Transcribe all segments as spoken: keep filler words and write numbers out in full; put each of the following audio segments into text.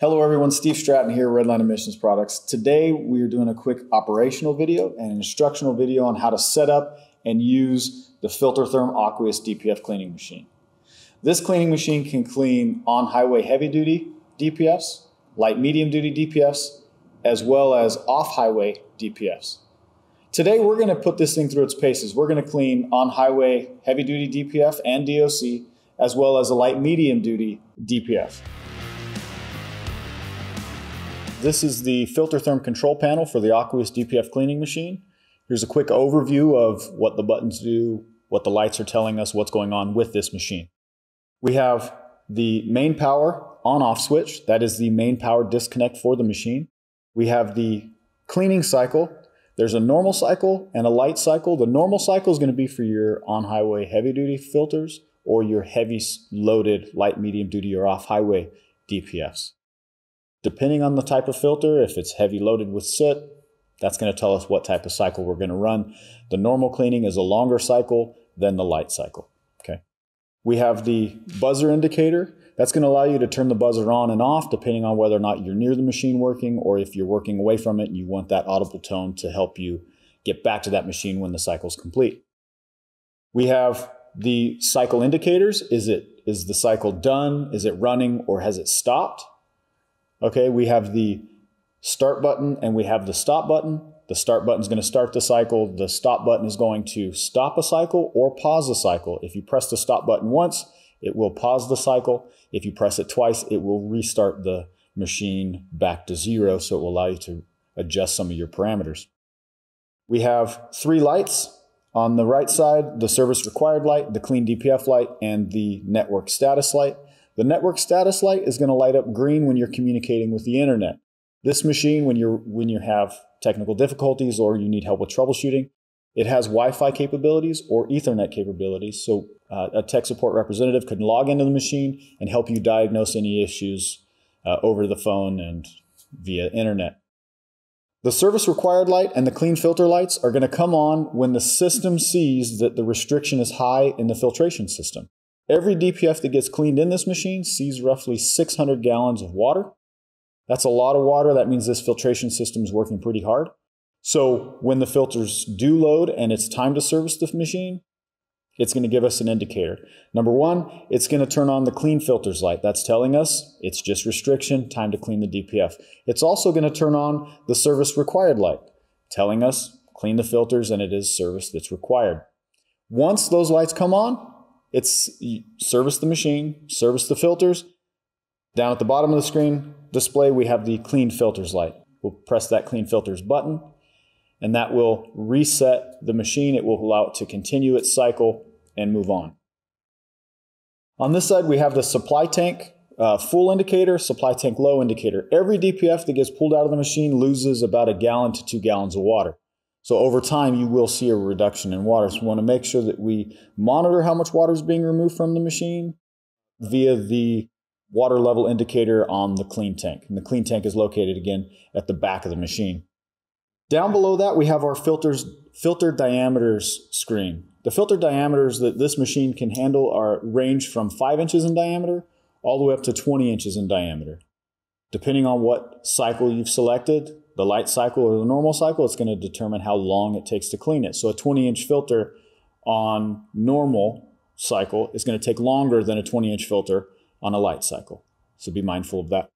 Hello everyone, Steve Stratton here, Redline Emissions Products. Today we are doing a quick operational video and an instructional video on how to set up and use the Filtertherm Aqueous D P F cleaning machine. This cleaning machine can clean on-highway heavy-duty D P Fs, light-medium-duty D P Fs, as well as off-highway D P Fs. Today we're going to put this thing through its paces. We're going to clean on-highway heavy-duty D P F and D O C, as well as a light-medium-duty D P F. This is the Filtertherm control panel for the Aqueous D P F cleaning machine. Here's a quick overview of what the buttons do, what the lights are telling us, what's going on with this machine. We have the main power on-off switch. That is the main power disconnect for the machine. We have the cleaning cycle. There's a normal cycle and a light cycle. The normal cycle is going to be for your on-highway heavy-duty filters or your heavy-loaded light, medium-duty, or off-highway D P Fs. Depending on the type of filter, if it's heavy loaded with soot, that's going to tell us what type of cycle we're going to run. The normal cleaning is a longer cycle than the light cycle. Okay. We have the buzzer indicator. That's going to allow you to turn the buzzer on and off depending on whether or not you're near the machine working, or if you're working away from it and you want that audible tone to help you get back to that machine when the cycle's complete. We have the cycle indicators. Is it, is the cycle done? Is it running, or has it stopped? Okay, we have the start button and we have the stop button. The start button is going to start the cycle. The stop button is going to stop a cycle or pause a cycle. If you press the stop button once, it will pause the cycle. If you press it twice, it will restart the machine back to zero, so it will allow you to adjust some of your parameters. We have three lights. On the right side, the service required light, the clean D P F light, and the network status light. The network status light is going to light up green when you're communicating with the internet. This machine, when you're when you have technical difficulties or you need help with troubleshooting, it has Wi-Fi capabilities or Ethernet capabilities. So uh, a tech support representative can log into the machine and help you diagnose any issues uh, over the phone and via internet. The service required light and the clean filter lights are going to come on when the system sees that the restriction is high in the filtration system. Every D P F that gets cleaned in this machine sees roughly six hundred gallons of water. That's a lot of water. That means this filtration system is working pretty hard. So when the filters do load and it's time to service the machine, it's going to give us an indicator. Number one, it's going to turn on the clean filters light. That's telling us it's just restriction, time to clean the D P F. It's also going to turn on the service required light, telling us clean the filters and it is service that's required. Once those lights come on, it's service the machine, service the filters. Down at the bottom of the screen display, we have the clean filters light. We'll press that clean filters button and that will reset the machine. It will allow it to continue its cycle and move on. On this side, we have the supply tank uh, full indicator, supply tank low indicator. Every D P F that gets pulled out of the machine loses about a gallon to two gallons of water. So over time, you will see a reduction in water. So we want to make sure that we monitor how much water is being removed from the machine via the water level indicator on the clean tank. And the clean tank is located, again, at the back of the machine. Down below that, we have our filters, filter diameters screen. The filter diameters that this machine can handle are range from five inches in diameter all the way up to twenty inches in diameter. Depending on what cycle you've selected, the light cycle or the normal cycle, it's going to determine how long it takes to clean it. So a twenty inch filter on normal cycle is going to take longer than a twenty inch filter on a light cycle. So be mindful of that.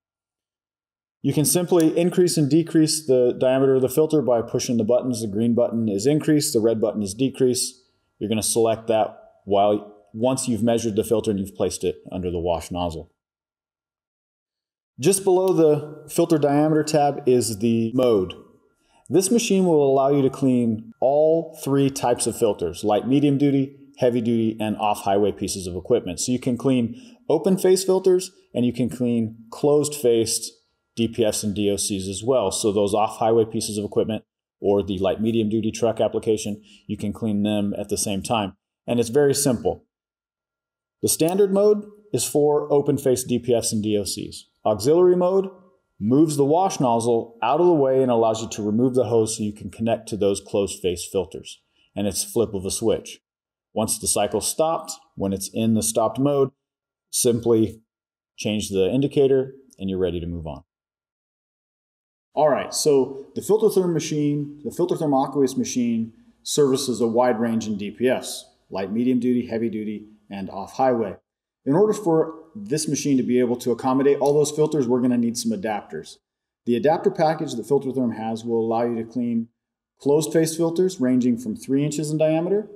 You can simply increase and decrease the diameter of the filter by pushing the buttons. The green button is increase, the red button is decrease. You're going to select that while once you've measured the filter and you've placed it under the wash nozzle. Just below the filter diameter tab is the mode. This machine will allow you to clean all three types of filters, light, medium duty, heavy duty, and off-highway pieces of equipment. So you can clean open face filters and you can clean closed faced D P Fs and D O Cs as well. So those off-highway pieces of equipment or the light, medium duty truck application, you can clean them at the same time. And it's very simple. The standard mode is for open face D P Fs and D O Cs. Auxiliary mode moves the wash nozzle out of the way and allows you to remove the hose so you can connect to those closed face filters. And it's flip of a switch. Once the cycle's stopped, when it's in the stopped mode, simply change the indicator and you're ready to move on. All right, so the Filtertherm machine, the Filtertherm Aqueous machine services a wide range in D P Fs, light medium duty, heavy duty, and off-highway. In order for this machine to be able to accommodate all those filters, we're gonna need some adapters. The adapter package that Filtertherm has will allow you to clean closed face filters ranging from three inches in diameter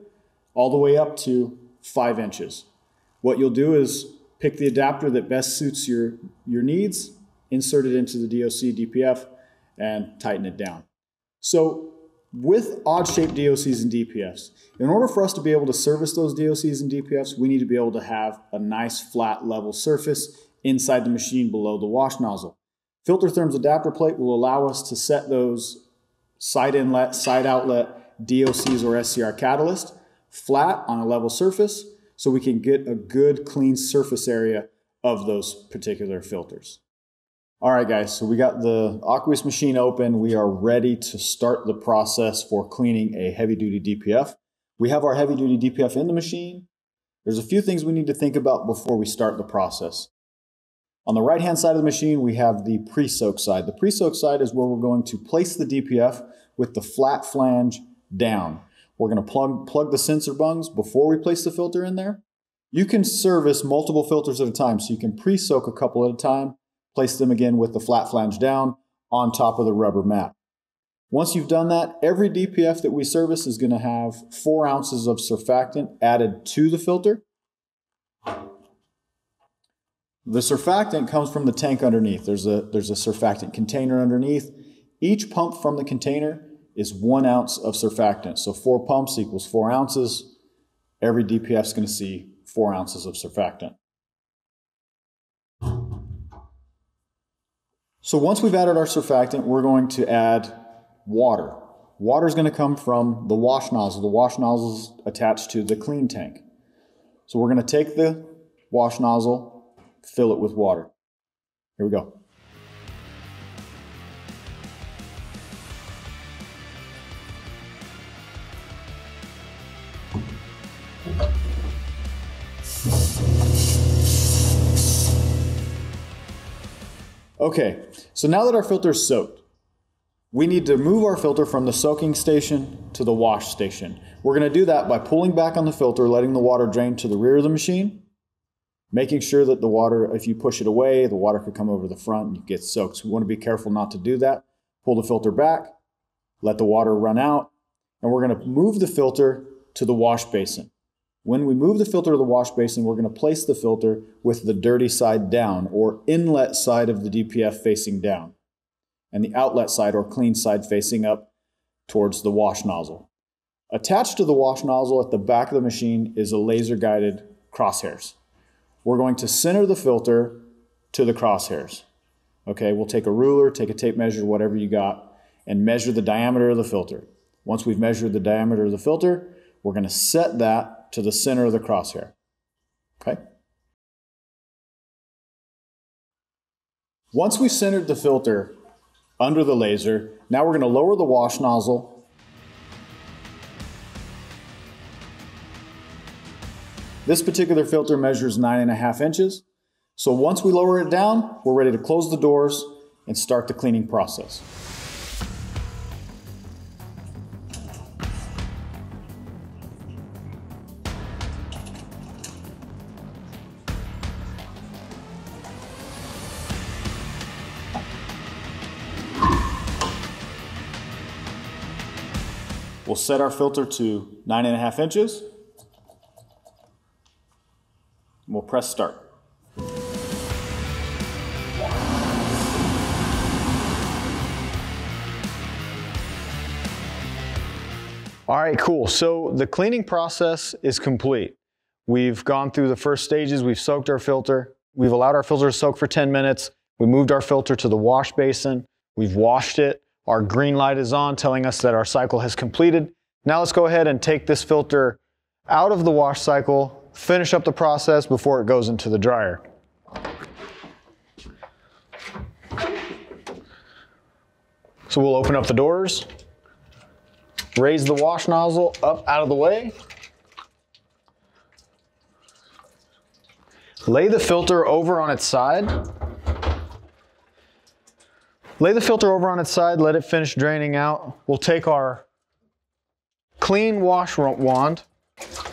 all the way up to five inches. What you'll do is pick the adapter that best suits your, your needs, insert it into the D O C D P F, and tighten it down. So with odd-shaped D O Cs and D P Fs, in order for us to be able to service those D O Cs and D P Fs, we need to be able to have a nice flat level surface inside the machine below the wash nozzle. Filtertherm's adapter plate will allow us to set those side inlet, side outlet D O Cs or S C R catalyst flat on a level surface so we can get a good clean surface area of those particular filters. All right, guys, so we got the Aqueous machine open. We are ready to start the process for cleaning a heavy-duty D P F. We have our heavy-duty D P F in the machine. There's a few things we need to think about before we start the process. On the right-hand side of the machine, we have the pre-soak side. The pre-soak side is where we're going to place the D P F with the flat flange down. We're going to plug, plug the sensor bungs before we place the filter in there. You can service multiple filters at a time, so you can pre-soak a couple at a time. Place them again with the flat flange down on top of the rubber mat. Once you've done that, every D P F that we service is going to have four ounces of surfactant added to the filter. The surfactant comes from the tank underneath. There's a, there's a surfactant container underneath. Each pump from the container is one ounce of surfactant. So four pumps equals four ounces. Every D P F is going to see four ounces of surfactant. So once we've added our surfactant, we're going to add water. Water is going to come from the wash nozzle. The wash nozzle is attached to the clean tank. So we're going to take the wash nozzle, fill it with water. Here we go. Okay, so now that our filter is soaked, we need to move our filter from the soaking station to the wash station. We're going to do that by pulling back on the filter, letting the water drain to the rear of the machine, making sure that the water, if you push it away, the water could come over the front and get soaked. So we want to be careful not to do that. Pull the filter back, let the water run out, and we're going to move the filter to the wash basin. When we move the filter to the wash basin, we're going to place the filter with the dirty side down, or inlet side of the D P F facing down, and the outlet side or clean side facing up towards the wash nozzle. Attached to the wash nozzle at the back of the machine is a laser-guided crosshairs. We're going to center the filter to the crosshairs. Okay, we'll take a ruler, take a tape measure, whatever you got, and measure the diameter of the filter. Once we've measured the diameter of the filter, we're going to set that to the center of the crosshair, okay? Once we've centered the filter under the laser, now we're gonna lower the wash nozzle. This particular filter measures nine and a half inches. So once we lower it down, we're ready to close the doors and start the cleaning process. We'll set our filter to nine and a half inches. And we'll press start. All right, cool. So the cleaning process is complete. We've gone through the first stages. We've soaked our filter. We've allowed our filter to soak for ten minutes. We moved our filter to the wash basin. We've washed it. Our green light is on, telling us that our cycle has completed. Now let's go ahead and take this filter out of the wash cycle, finish up the process before it goes into the dryer. So we'll open up the doors, raise the wash nozzle up out of the way, lay the filter over on its side, Lay the filter over on its side, let it finish draining out. We'll take our clean wash wand.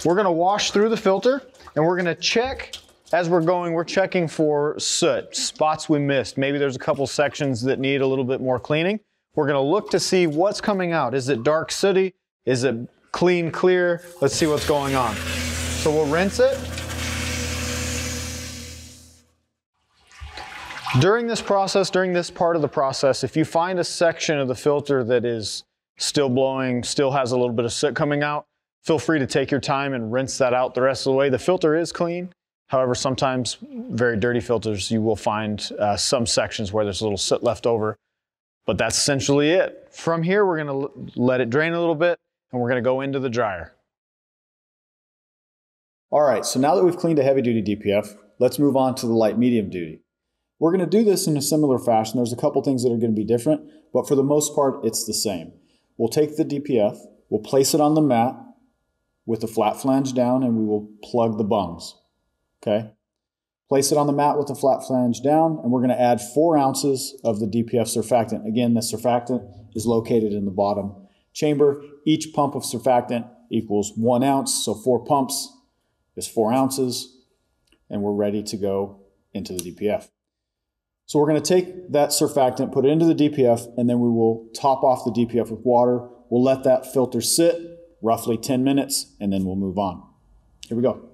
We're gonna wash through the filter and we're gonna check as we're going, we're checking for soot, spots we missed. Maybe there's a couple sections that need a little bit more cleaning. We're gonna look to see what's coming out. Is it dark sooty? Is it clean, clear? Let's see what's going on. So we'll rinse it. During this process, during this part of the process, if you find a section of the filter that is still blowing, still has a little bit of soot coming out, feel free to take your time and rinse that out the rest of the way. The filter is clean. However, sometimes very dirty filters, you will find uh, some sections where there's a little soot left over, but that's essentially it. From here, we're gonna let it drain a little bit and we're gonna go into the dryer. All right, so now that we've cleaned a heavy duty D P F, let's move on to the light medium duty. We're gonna do this in a similar fashion. There's a couple things that are gonna be different, but for the most part, it's the same. We'll take the D P F, we'll place it on the mat with the flat flange down, and we will plug the bungs, okay? Place it on the mat with the flat flange down, and we're gonna add four ounces of the D P F surfactant. Again, the surfactant is located in the bottom chamber. Each pump of surfactant equals one ounce, so four pumps is four ounces, and we're ready to go into the D P F. So we're gonna take that surfactant, put it into the D P F, and then we will top off the D P F with water. We'll let that filter sit roughly ten minutes, and then we'll move on. Here we go.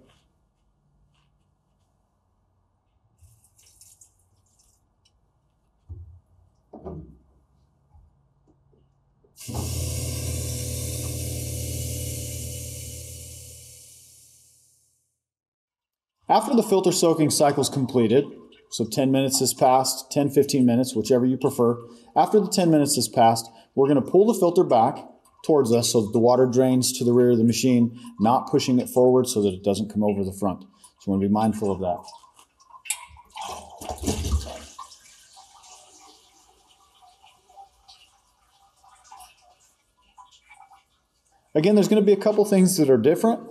After the filter soaking cycle is completed, so ten minutes has passed, ten, fifteen minutes, whichever you prefer. After the ten minutes has passed, we're gonna pull the filter back towards us so that the water drains to the rear of the machine, not pushing it forward so that it doesn't come over the front. So we're gonna be mindful of that. Again, there's gonna be a couple things that are different.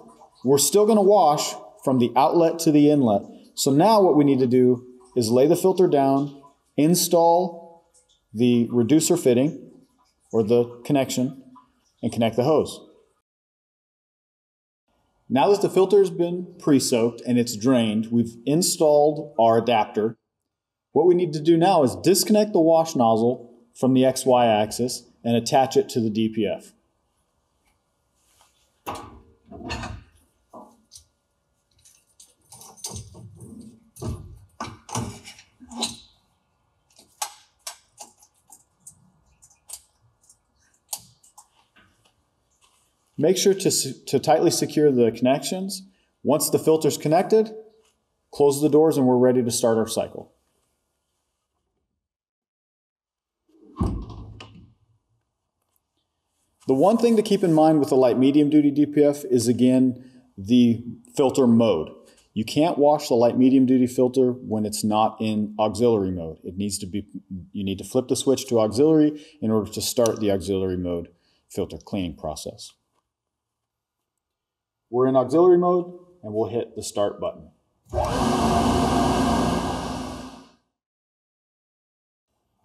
We're still gonna wash from the outlet to the inlet. So now what we need to do is lay the filter down, install the reducer fitting or the connection, and connect the hose. Now that the filter has been pre-soaked and it's drained, we've installed our adapter. What we need to do now is disconnect the wash nozzle from the X Y axis and attach it to the D P F. Make sure to, to tightly secure the connections. Once the filter's connected, close the doors and we're ready to start our cycle. The one thing to keep in mind with the light medium duty D P F is, again, the filter mode. You can't wash the light medium duty filter when it's not in auxiliary mode. It needs to be, you need to flip the switch to auxiliary in order to start the auxiliary mode filter cleaning process. We're in auxiliary mode, and we'll hit the start button.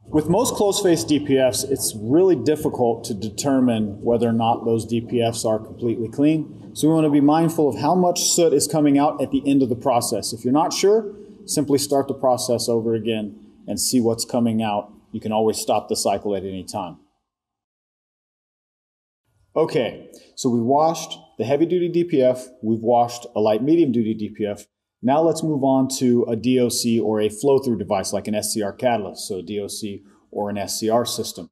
With most closed-face D P Fs, it's really difficult to determine whether or not those D P Fs are completely clean. So we want to be mindful of how much soot is coming out at the end of the process. If you're not sure, simply start the process over again and see what's coming out. You can always stop the cycle at any time. Okay, so we washed the heavy-duty D P F, we've washed a light-medium-duty D P F. Now let's move on to a D O C or a flow-through device like an S C R catalyst, so a D O C or an S C R system.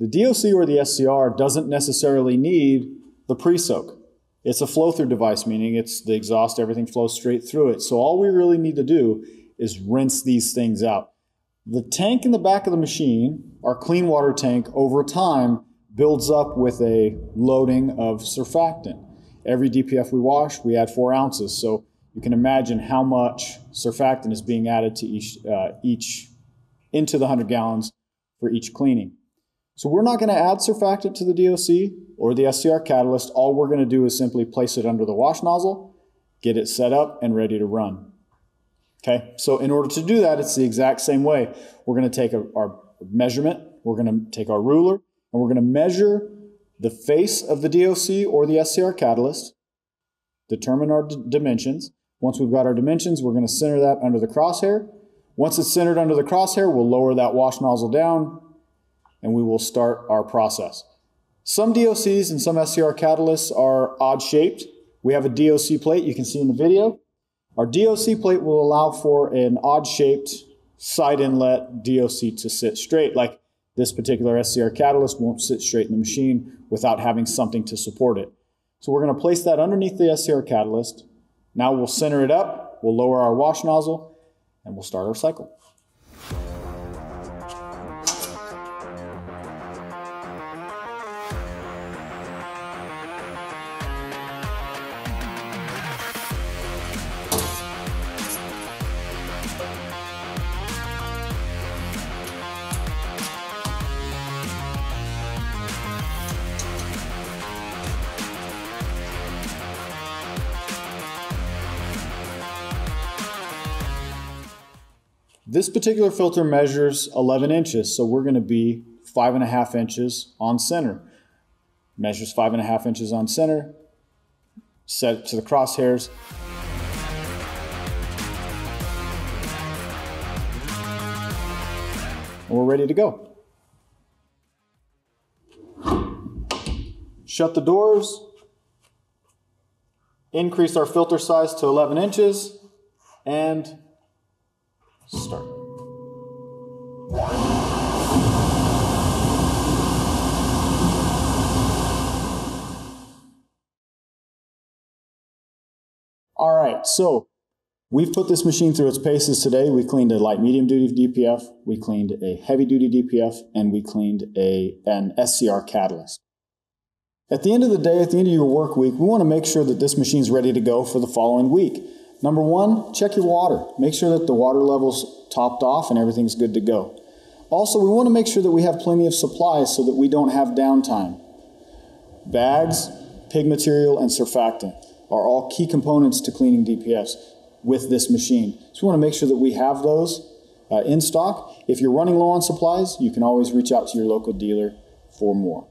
The D O C or the S C R doesn't necessarily need the pre-soak. It's a flow-through device, meaning it's the exhaust, everything flows straight through it. So all we really need to do is rinse these things out. The tank in the back of the machine, our clean water tank, over time builds up with a loading of surfactant. Every D P F we wash, we add four ounces. So you can imagine how much surfactant is being added to each, uh, each into the one hundred gallons for each cleaning. So we're not gonna add surfactant to the D O C or the S C R catalyst. All we're gonna do is simply place it under the wash nozzle, get it set up and ready to run. Okay, so in order to do that, it's the exact same way. We're gonna take a, our measurement. We're going to take our ruler and we're going to measure the face of the D O C or the S C R catalyst, determine our dimensions. Once we've got our dimensions, we're going to center that under the crosshair. Once it's centered under the crosshair, we'll lower that wash nozzle down and we will start our process. Some D O Cs and some S C R catalysts are odd shaped. We have a D O C plate you can see in the video. Our D O C plate will allow for an odd shaped side inlet D O C to sit straight. Like this particular S C R catalyst won't sit straight in the machine without having something to support it. So we're going to place that underneath the S C R catalyst. Now we'll center it up, we'll lower our wash nozzle, and we'll start our cycle. This particular filter measures eleven inches, so we're going to be five and a half inches on center. Measures five and a half inches on center, set to the crosshairs. And we're ready to go. Shut the doors, increase our filter size to eleven inches, and start. All right, so we've put this machine through its paces today. We cleaned a light medium duty D P F, we cleaned a heavy duty D P F, and we cleaned a, an S C R catalyst. At the end of the day, at the end of your work week, we want to make sure that this machine's ready to go for the following week. Number one, check your water. Make sure that the water level's topped off and everything's good to go. Also, we want to make sure that we have plenty of supplies so that we don't have downtime. Bags, pig material, and surfactant are all key components to cleaning D P Fs with this machine. So we want to make sure that we have those uh, in stock. If you're running low on supplies, you can always reach out to your local dealer for more.